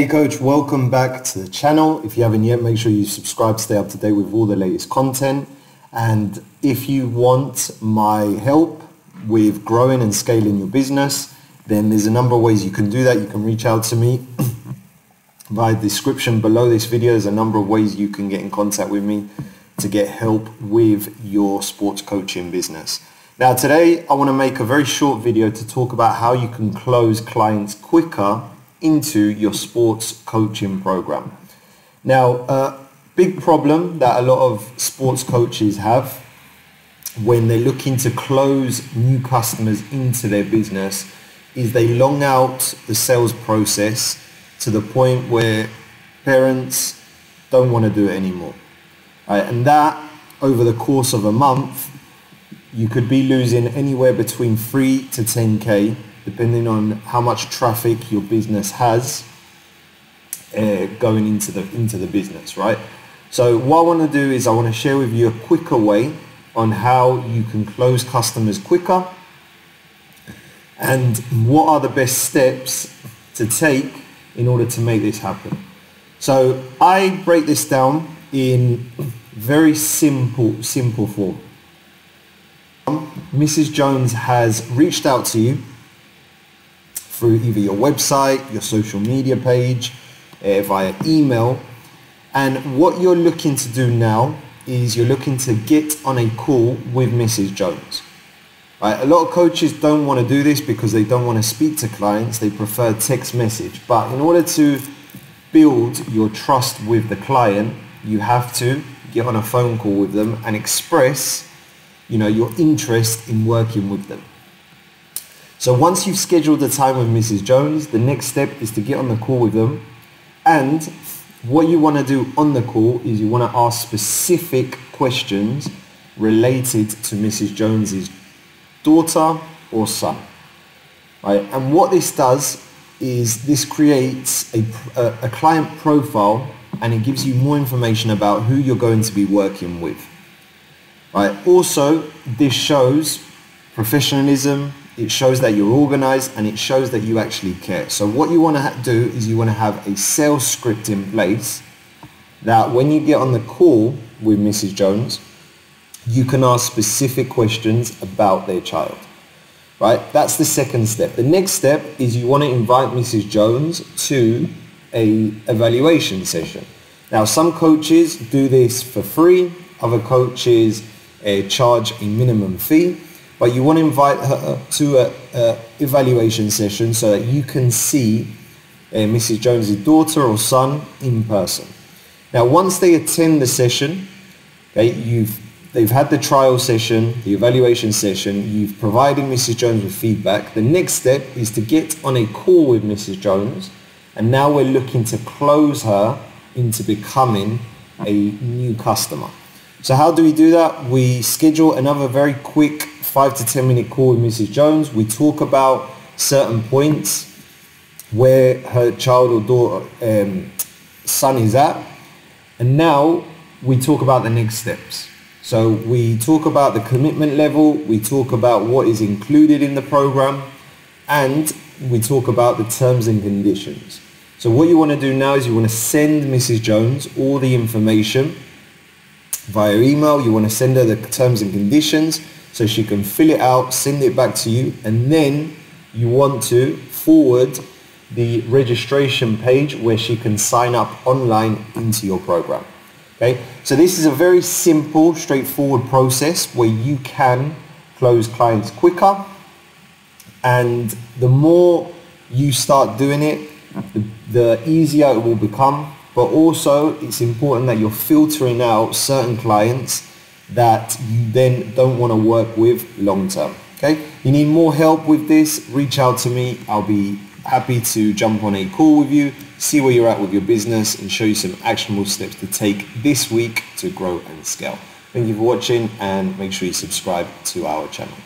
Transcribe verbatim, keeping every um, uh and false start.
Hey coach, welcome back to the channel. If you haven't yet, make sure you subscribe to stay up to date with all the latest content. And if you want my help with growing and scaling your business, then there's a number of ways you can do that. You can reach out to me via the description below this video. There's a number of ways you can get in contact with me to get help with your sports coaching business. Now today, I want to make a very short video to talk about how you can close clients quicker into your sports coaching program. Now, a uh, big problem that a lot of sports coaches have when they're looking to close new customers into their business is they long out the sales process to the point where parents don't want to do it anymore. Right? And that, over the course of a month, you could be losing anywhere between three to ten K depending on how much traffic your business has uh, going into the into the business, right? So what I want to do is I want to share with you a quicker way on how you can close customers quicker and what are the best steps to take in order to make this happen. So I break this down in very simple, simple form. Missus Jones has reached out to you through either your website, your social media page, uh, via email. And what you're looking to do now is you're looking to get on a call with Missus Jones. Right? A lot of coaches don't want to do this because they don't want to speak to clients. They prefer text message. But in order to build your trust with the client, you have to get on a phone call with them and express, you know, your interest in working with them. So once you've scheduled the time with Missus Jones, the next step is to get on the call with them. And what you want to do on the call is you want to ask specific questions related to Missus Jones's daughter or son. Right? And what this does is this creates a, a, a client profile and it gives you more information about who you're going to be working with. Right? Also, this shows professionalism. It shows that you're organized and it shows that you actually care. So what you want to do is you want to have a sales script in place that when you get on the call with Missus Jones, you can ask specific questions about their child, right? That's the second step. The next step is you want to invite Missus Jones to an evaluation session. Now, some coaches do this for free. Other coaches uh, charge a minimum fee. But you want to invite her to an evaluation session so that you can see uh, Missus Jones' daughter or son in person. Now, once they attend the session, okay, you've, they've had the trial session, the evaluation session, you've provided Missus Jones with feedback. The next step is to get on a call with Missus Jones, and now we're looking to close her into becoming a new customer. So how do we do that? We schedule another very quick five to ten minute call with Missus Jones. We talk about certain points where her child or daughter, um, son is at. And now we talk about the next steps. So we talk about the commitment level. We talk about what is included in the program and we talk about the terms and conditions. So what you want to do now is you want to send Missus Jones all the information via email. You want to send her the terms and conditions so she can fill it out, send it back to you, and then you want to forward the registration page where she can sign up online into your program. Okay, so this is a very simple, straightforward process where you can close clients quicker, and the more you start doing it, the, the easier it will become. But also, it's important that you're filtering out certain clients that you then don't want to work with long term. Okay, you need more help with this, reach out to me. I'll be happy to jump on a call with you, see where you're at with your business and show you some actionable steps to take this week to grow and scale. Thank you for watching and make sure you subscribe to our channel.